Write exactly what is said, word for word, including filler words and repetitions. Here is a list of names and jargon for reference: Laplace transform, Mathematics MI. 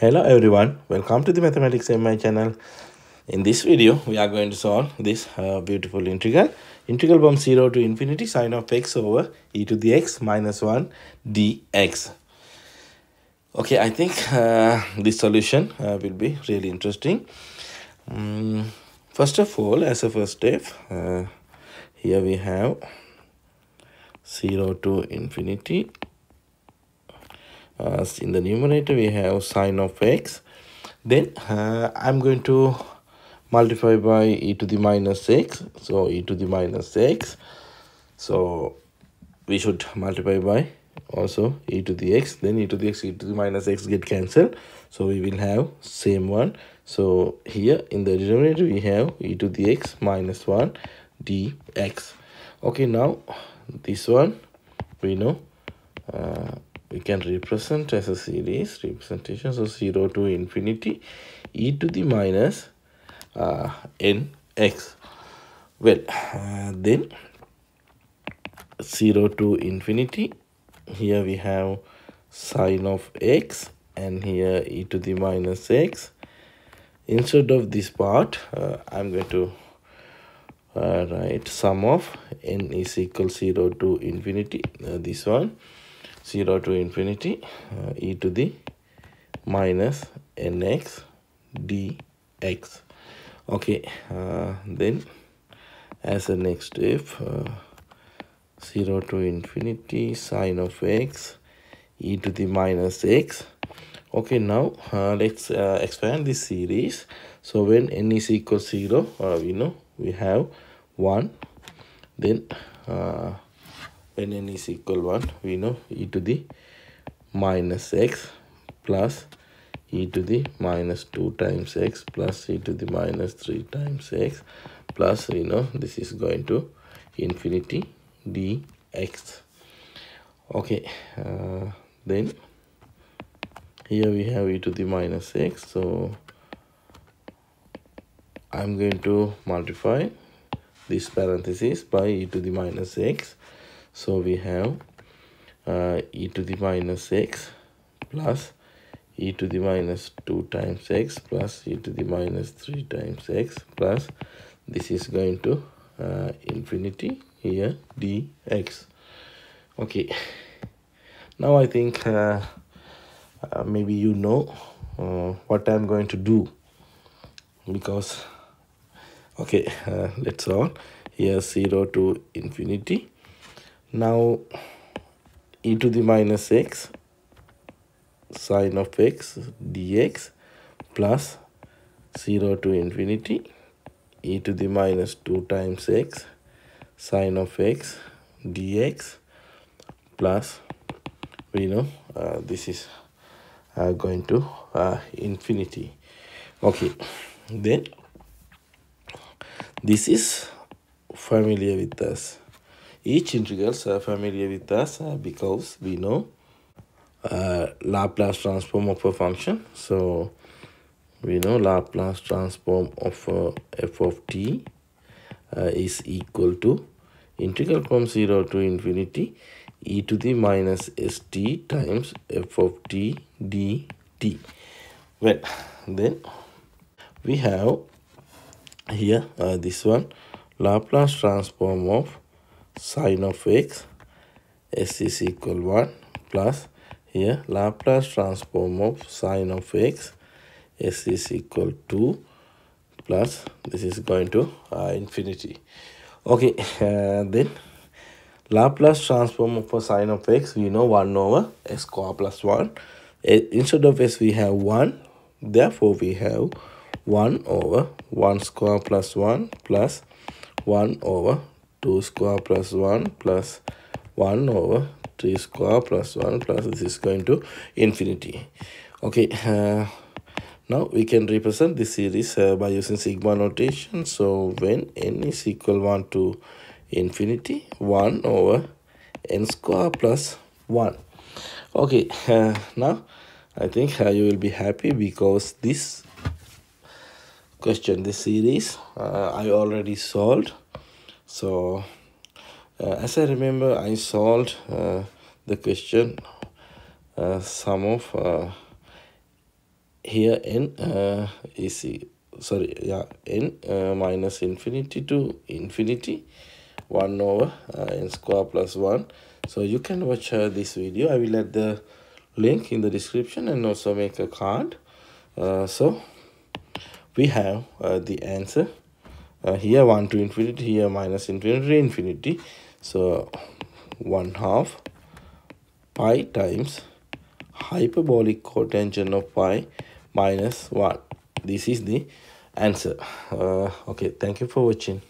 Hello everyone, welcome to the Mathematics M I channel. In this video, we are going to solve this uh, beautiful integral. Integral from zero to infinity sine of x over e to the x minus one dx. Okay, I think uh, this solution uh, will be really interesting. Um, first of all, as a first step, uh, here we have zero to infinity. Uh, in the numerator we have sine of x, then uh, I'm going to multiply by e to the minus x, so e to the minus x, so we should multiply by also e to the x, then e to the x, e to the minus x get cancelled, so we will have same one. So here in the denominator we have e to the x minus one dx. Okay, now this one we know uh, we can represent as a series representation, so zero to infinity e to the minus uh, nx. Well, uh, then zero to infinity, here we have sine of x and here e to the minus x. Instead of this part, uh, I'm going to uh, write sum of n is equal zero to infinity, uh, this one. zero to infinity uh, e to the minus nx dx. Okay, uh, then as a next step, uh, zero to infinity sine of x e to the minus x. Okay, now uh, let's uh, expand this series. So when n is equal zero, uh, we know we have one. Then uh, when n is equal one, we know e to the minus x plus e to the minus two times x plus e to the minus three times x plus, we know this is going to infinity dx. Okay, uh, then here we have e to the minus x, so I'm going to multiply this parenthesis by e to the minus x. So we have uh, e to the minus x plus e to the minus two times x plus e to the minus three times x plus this is going to uh, infinity here dx. Okay, now I think uh, uh, maybe you know uh, what I'm going to do, because okay, uh, let's all here zero to infinity. Now e to the minus x sine of x dx plus zero to infinity e to the minus two times x sine of x dx plus, we know uh, this is uh, going to uh, infinity. Okay, then this is familiar with us. Each integrals are familiar with us uh, because we know uh, Laplace transform of a function. So we know Laplace transform of uh, f of t uh, is equal to integral from zero to infinity e to the minus st times f of t dt. Well, then we have here uh, this one, Laplace transform of sine of x, s is equal one, plus here Laplace transform of sine of x, s is equal two, plus this is going to uh, infinity. Okay, uh, then Laplace transform of sine of x, we know one over s square plus one. Instead of s we have one, therefore we have one over one square plus one plus one over two square plus one plus one over three square plus one plus this is going to infinity. Okay, uh, now we can represent this series uh, by using sigma notation. So when n is equal one to infinity, one over n square plus one. Okay, uh, now I think uh, you will be happy, because this question, this series, uh, I already solved. So uh, as I remember, I solved uh, the question uh, sum of uh, here n uh, is sorry yeah n uh, minus infinity to infinity one over uh, n square plus one. So you can watch uh, this video. I will add the link in the description and also make a card. Uh, so we have uh, the answer uh, here, one to infinity, here minus infinity infinity. So one half pi times hyperbolic cotangent of pi minus one. This is the answer. Uh, okay, thank you for watching.